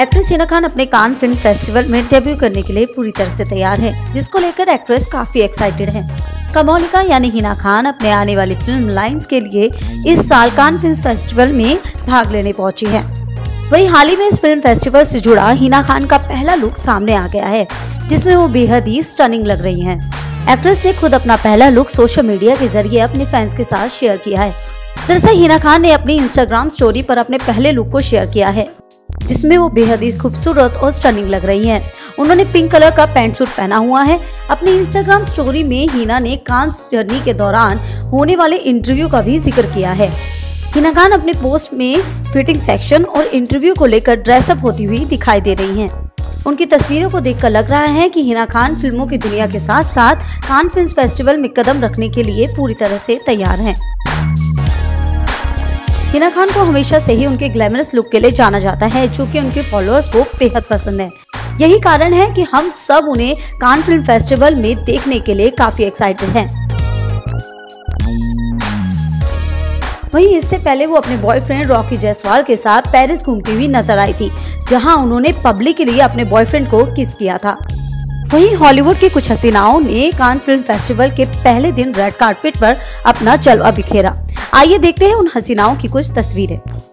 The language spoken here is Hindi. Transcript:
एक्ट्रेस हिना खान अपने कान फिल्म फेस्टिवल में डेब्यू करने के लिए पूरी तरह से तैयार है, जिसको लेकर एक्ट्रेस काफी एक्साइटेड है। कमोलिका यानी हिना खान अपने आने वाली फिल्म लाइंस के लिए इस साल कान फिल्म फेस्टिवल में भाग लेने पहुंची है। वहीं हाल ही में इस फिल्म फेस्टिवल से जुड़ा हिना खान का पहला लुक सामने आ गया है, जिसमें वो बेहद ही स्टनिंग लग रही है। एक्ट्रेस ने खुद अपना पहला लुक सोशल मीडिया के जरिए अपने फैंस के साथ शेयर किया है। दरअसल हिना खान ने अपनी इंस्टाग्राम स्टोरी पर अपने पहले लुक को शेयर किया है, जिसमें वो बेहद ही खूबसूरत और स्टनिंग लग रही हैं। उन्होंने पिंक कलर का पैंट सूट पहना हुआ है। अपनी इंस्टाग्राम स्टोरी में हिना ने कांस जर्नी के दौरान होने वाले इंटरव्यू का भी जिक्र किया है। हिना खान अपने पोस्ट में फिटिंग सेक्शन और इंटरव्यू को लेकर ड्रेसअप होती हुई दिखाई दे रही है। उनकी तस्वीरों को देखकर लग रहा है कि हिना खान फिल्मों की दुनिया के साथ साथ कान फिल्म फेस्टिवल में कदम रखने के लिए पूरी तरह से तैयार हैं। हिना खान को हमेशा से ही उनके ग्लैमरस लुक के लिए जाना जाता है, जो कि उनके फॉलोअर्स को बेहद पसंद है। यही कारण है कि हम सब उन्हें कान फिल्म फेस्टिवल में देखने के लिए काफी एक्साइटेड हैं। वहीं इससे पहले वो अपने बॉयफ्रेंड रॉकी जयसवाल के साथ पेरिस घूमती हुई नजर आई थी, जहां उन्होंने पब्लिक के लिए अपने बॉयफ्रेंड को किस किया था। वहीं हॉलीवुड की कुछ हसीनाओं ने कान फिल्म फेस्टिवल के पहले दिन रेड कार्पेट पर अपना जलवा बिखेरा। आइए देखते हैं उन हसीनाओं की कुछ तस्वीरें।